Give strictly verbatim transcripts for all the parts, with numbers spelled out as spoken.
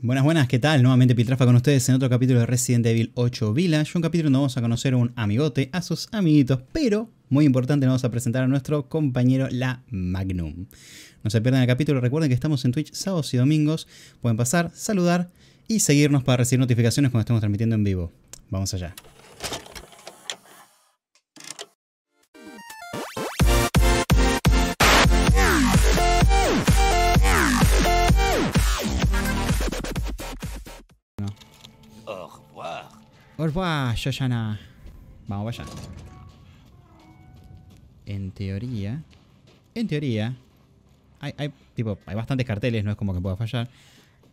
Buenas, buenas, ¿qué tal? Nuevamente Piltrafa con ustedes en otro capítulo de Resident Evil ocho Village. Un capítulo donde vamos a conocer a un amigote, a sus amiguitos, pero, muy importante, nos vamos a presentar a nuestro compañero, la Magnum. No se pierdan el capítulo, recuerden que estamos en Twitch sábados y domingos. Pueden pasar, saludar y seguirnos para recibir notificaciones cuando estemos transmitiendo en vivo. Vamos allá. Au revoir, Shoshana. Vamos para allá. En teoría. En teoría. Hay, hay, tipo, hay bastantes carteles, no es como que pueda fallar.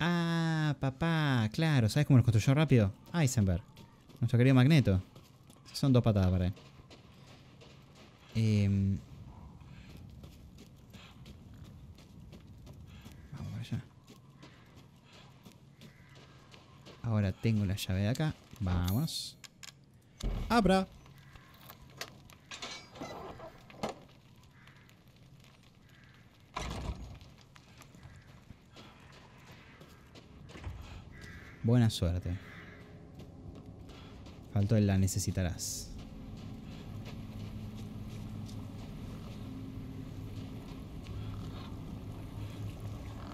Ah, papá, claro. ¿Sabes cómo los construyó rápido? Heisenberg. Nuestro querido Magneto. Son dos patadas para él. Eh, vamos para allá. Ahora tengo la llave de acá. Vamos. ¡Abra! Buena suerte. Faltó el la necesitarás.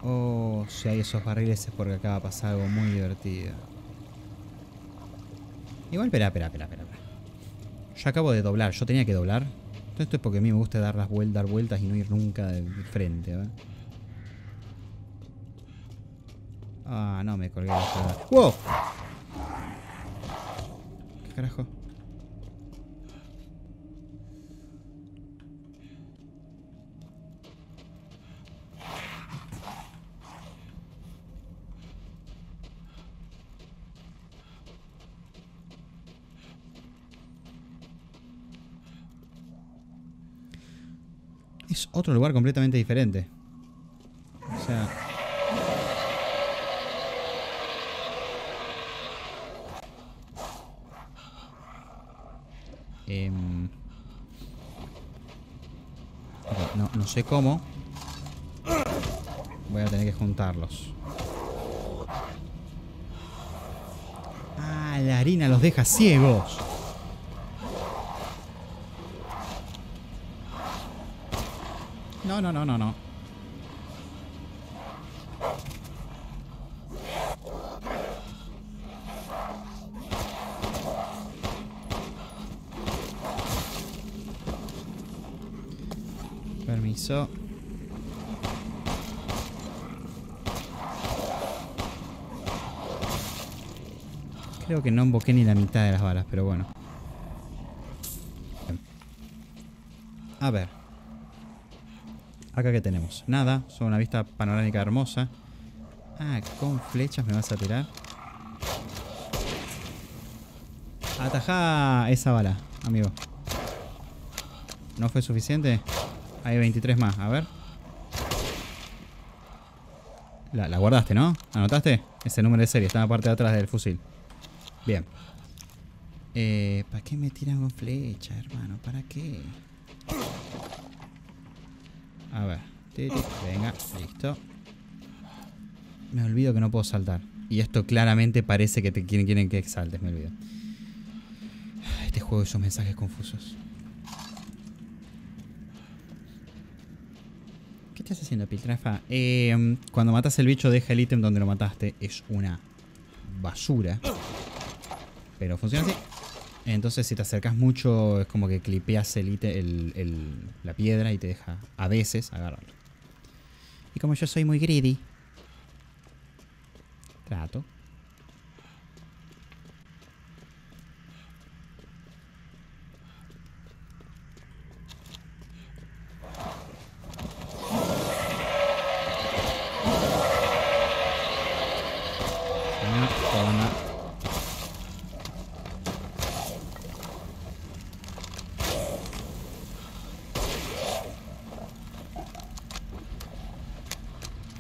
Oh, si hay esos barriles es porque acá va a pasar algo muy divertido. Igual, espera, espera, espera, espera. Yo acabo de doblar, yo tenía que doblar. Todo esto es porque a mí me gusta dar las vueltas, dar vueltas y no ir nunca de frente, ¿verdad? Ah, no, me colgué la espada. ¡Wow! ¿Qué carajo? Es otro lugar completamente diferente. O sea... Eh, okay, no, no sé cómo. Voy a tener que juntarlos. Ah, la harina los deja ciegos. No, no, no, no, no. Permiso. Creo que no emboqué ni la mitad de las balas, pero bueno. A ver. Acá que tenemos nada, son una vista panorámica hermosa. Ah, con flechas me vas a tirar. Atajá esa bala, amigo. ¿No fue suficiente? Hay veintitrés más, a ver. La, la guardaste, ¿no? ¿Anotaste? Ese número de serie, está en la parte de atrás del fusil. Bien. Eh, ¿para qué me tiran con flecha, hermano? ¿Para qué? A ver, venga, listo. Me olvido que no puedo saltar. Y esto claramente parece que te quieren, quieren que saltes, me olvido. Este juego y sus mensajes confusos. ¿Qué estás haciendo, Piltrafa? Eh, cuando matas el bicho deja el ítem donde lo mataste. Es una basura. Pero funciona así. Entonces si te acercas mucho es como que clipeas el, el, el, la piedra y te deja a veces agarrarlo. Y como yo soy muy greedy, trato.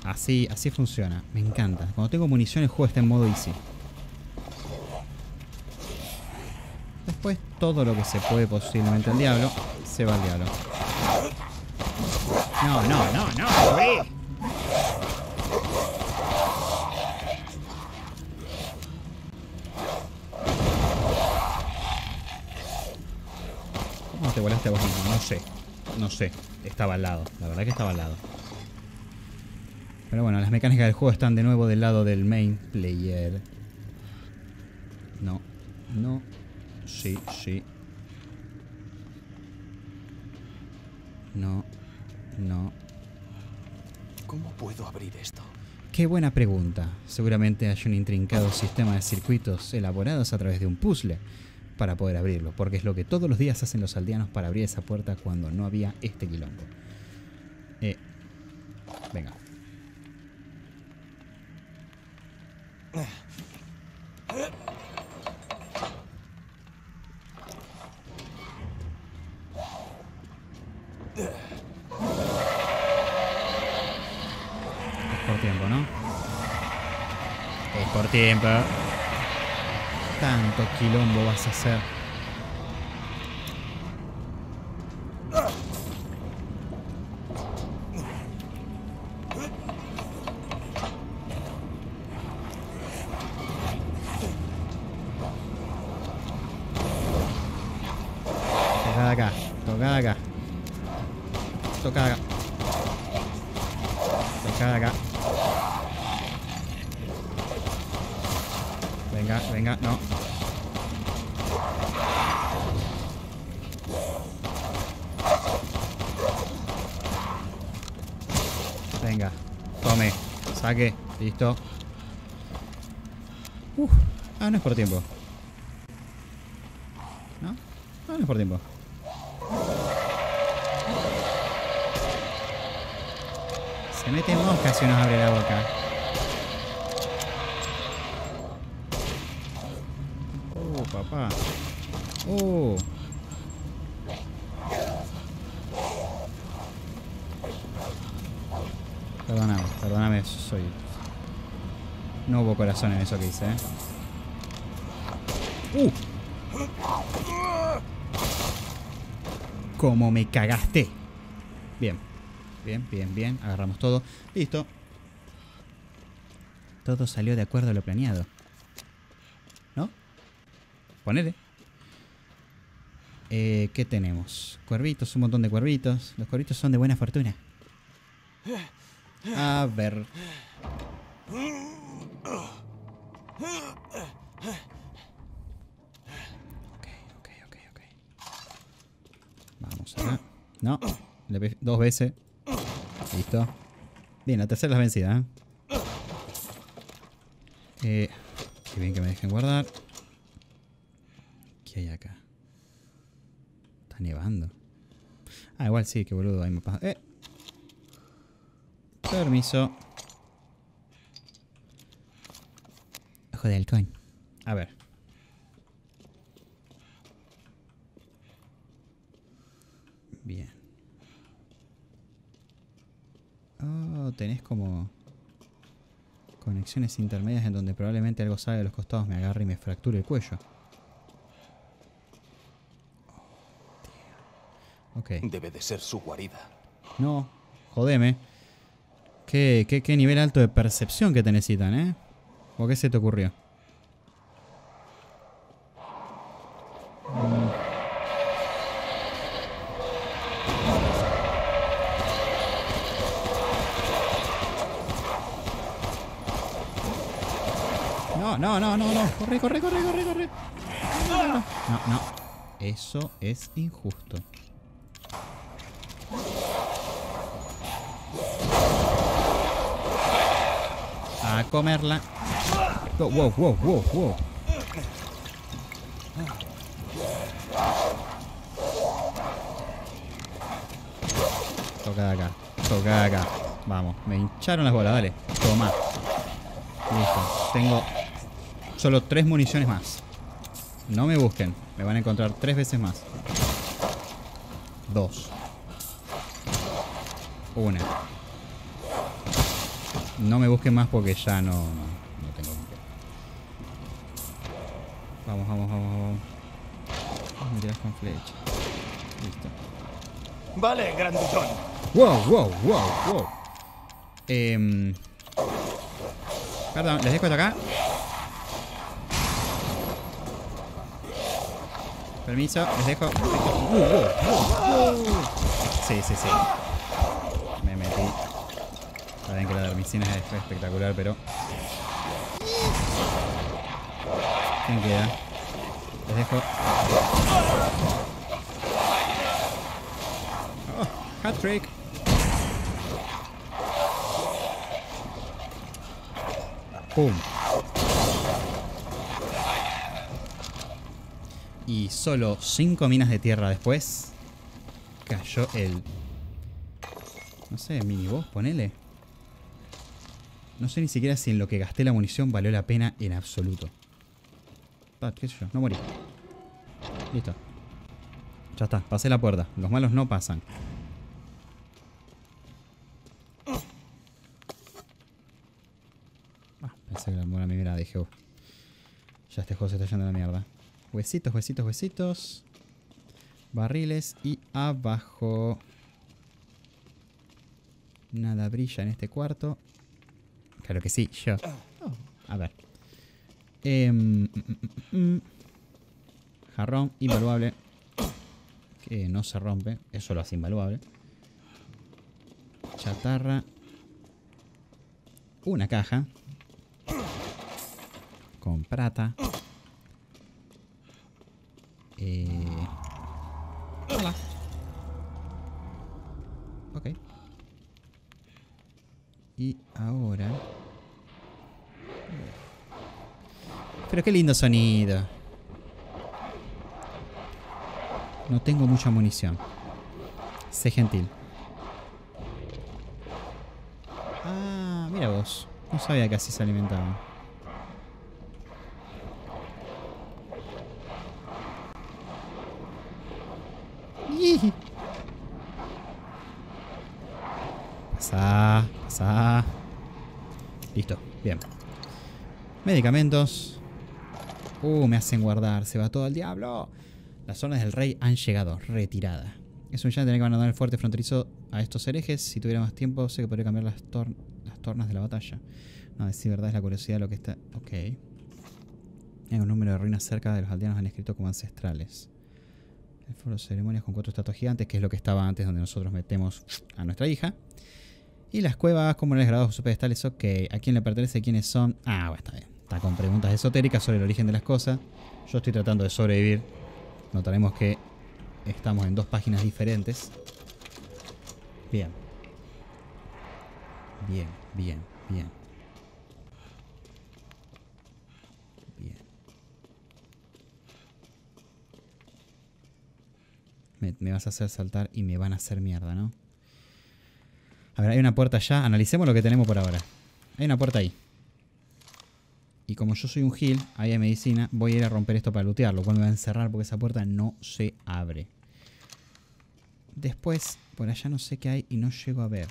Así, así funciona, me encanta. Cuando tengo munición el juego está en modo easy. Después todo lo que se puede posiblemente al diablo, se va al diablo. No, no, no, no, te volaste a vos mismo. No sé. No sé. Estaba al lado. La verdad que estaba al lado. Pero bueno, las mecánicas del juego están de nuevo del lado del main player. No. No. Sí, sí. No. No. ¿Cómo puedo abrir esto? Qué buena pregunta. Seguramente hay un intrincado sistema de circuitos elaborados a través de un puzzle para poder abrirlo, porque es lo que todos los días hacen los aldeanos para abrir esa puerta cuando no había este quilombo. Eh, venga. Tiempo. Tanto quilombo vas a hacer. Tocada acá, tocada acá. Tocada acá. Tocada acá. Venga, venga, no. Venga, tome, saque, listo. Uf, ah, no es por tiempo. ¿No? Ah, no es por tiempo. Se mete mosca si nos abre la boca. Papá. Oh. Perdóname, perdóname, soy... No hubo corazón en eso que hice, ¿eh? ¡Uh! ¡Cómo me cagaste! Bien, bien, bien, bien. Agarramos todo. Listo. Todo salió de acuerdo a lo planeado. Ponele. Eh, ¿Qué tenemos? Cuervitos, un montón de cuervitos. Los cuervitos son de buena fortuna. A ver. Ok, ok, ok, ok. Vamos acá. No, dos veces. Listo. Bien, la tercera es la vencida, ¿eh? Eh, qué bien que me dejen guardar. ¿Qué hay acá? Está nevando. Ah, igual sí, qué boludo. Ahí me pasa. ¡Eh! Permiso. Ojo de halcón. A ver. Bien. Oh, tenés como conexiones intermedias en donde probablemente algo salga de los costados, me agarre y me fracture el cuello. Okay. Debe de ser su guarida. No, jodeme. ¿Qué, qué, qué nivel alto de percepción que te necesitan, ¿eh? ¿O qué se te ocurrió? Mm. No, no, no, no, no. Corre, corre, corre, corre, corre. No, no, no. No, no. Eso es injusto. A comerla. Oh, wow, wow, wow, wow. Toca acá, toca acá. Vamos, me hincharon las bolas, dale. Toma. Listo, tengo solo tres municiones más. No me busquen, me van a encontrar tres veces más. Dos. Una. No me busquen más porque ya no, no, no tengo con qué. Vamos, vamos, vamos, vamos. Vamos a tirar con flecha. Listo. Vale, grandullón. Wow, wow, wow, wow. Eh, perdón, les dejo esto acá. Permiso, les dejo. Uh, uh, uh. Sí, sí, sí. Me metí. Saben que la dermicina es espectacular, pero... ¿quién queda? Les dejo. Oh, hat trick. Pum. Y solo cinco minas de tierra después cayó el... no sé, miniboss, ponele. No sé ni siquiera si en lo que gasté la munición valió la pena en absoluto. Ah, qué sé yo, no morí. Listo. Ya está, pasé la puerta. Los malos no pasan. Ah, pensé que la buena me hubiera dejado. Ya este juego se está yendo a la mierda. Huesitos, huesitos, huesitos. Barriles y abajo. Nada brilla en este cuarto. Claro que sí, yo. Oh, a ver. Eh, mm, mm, mm. Jarrón, invaluable. Que no se rompe. Eso lo hace invaluable. Chatarra. Una caja. Con plata. Eh... Hola. Ok. Y ahora... pero qué lindo sonido. No tengo mucha munición. Sé gentil. Ah, mira vos. No sabía que así se alimentaban. Pasá, pasá. Listo, bien. Medicamentos. Uh, me hacen guardar. Se va todo al diablo. Las zonas del rey han llegado. Retirada. Es un ya tener que abandonar el fuerte fronterizo a estos herejes. Si tuviera más tiempo, sé que podría cambiar las, tor las tornas de la batalla. No, decir verdad es la curiosidad de lo que está... ok. Hay un número de ruinas cerca de los aldeanos han escrito como ancestrales. El foro de ceremonias con cuatro estatuas gigantes, que es lo que estaba antes donde nosotros metemos a nuestra hija. Y las cuevas, como los grabados sus pedestales, ok. ¿A quién le pertenece? ¿Quiénes son? Ah, bueno, está bien. Está con preguntas esotéricas sobre el origen de las cosas. Yo estoy tratando de sobrevivir. Notaremos que estamos en dos páginas diferentes. Bien. Bien, bien, bien. Bien. Me, me vas a hacer saltar y me van a hacer mierda, ¿no? A ver, hay una puerta allá. Analicemos lo que tenemos por ahora. Hay una puerta ahí. Y como yo soy un gil, ahí hay medicina, voy a ir a romper esto para lootear, lo cual me va a encerrar porque esa puerta no se abre. Después, por allá no sé qué hay y no llego a ver.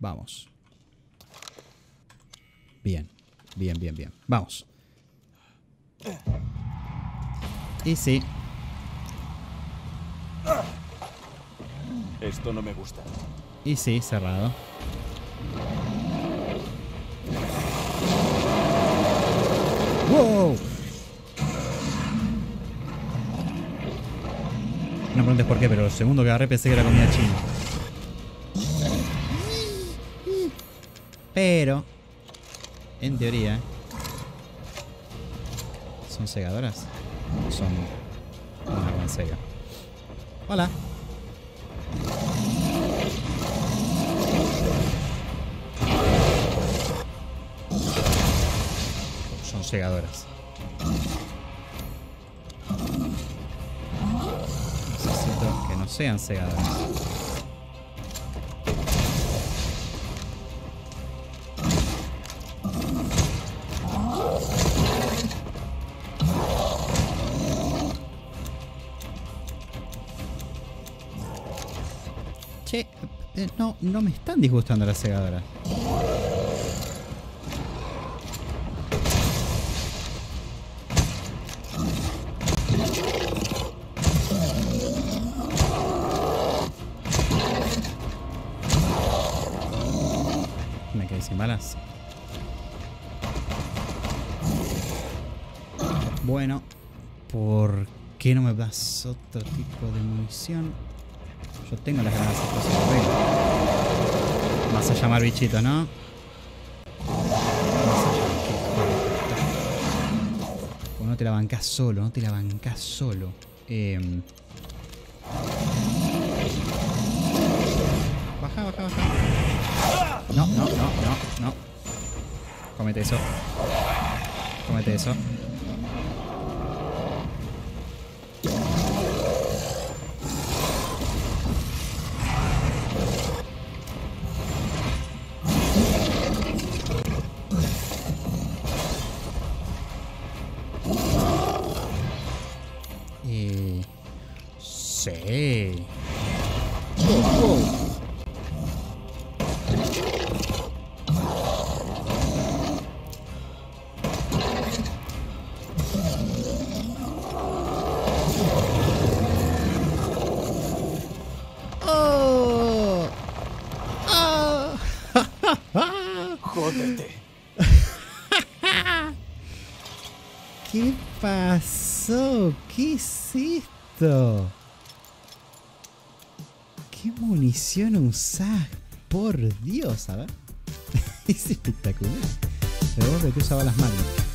Vamos. Bien, bien, bien, bien. Vamos. Y sí. Esto no me gusta. Y sí, cerrado. ¡Wow! No me preguntes por qué, pero lo segundo que agarré pensé que era comida china. Pero, en teoría, ¿son segadoras? Son una gran sega. ¡Hola! Llegadoras. Necesito que no sean cegadoras. Che, no, no me están disgustando las cegadoras. Malas. Bueno, ¿por qué no me das otro tipo de munición? Yo tengo las ganas de hacer. Vas a llamar bichito, ¿no? No te la bancás solo, no te la bancás solo. Eh... Baja, baja, baja. No, no, no, no, no. Cómete eso. Cómete eso. ¿Qué pasó? ¿Qué es esto? ¿Qué munición usás? Por Dios, a ver. Es espectacular. Pero vos que usaba las manos.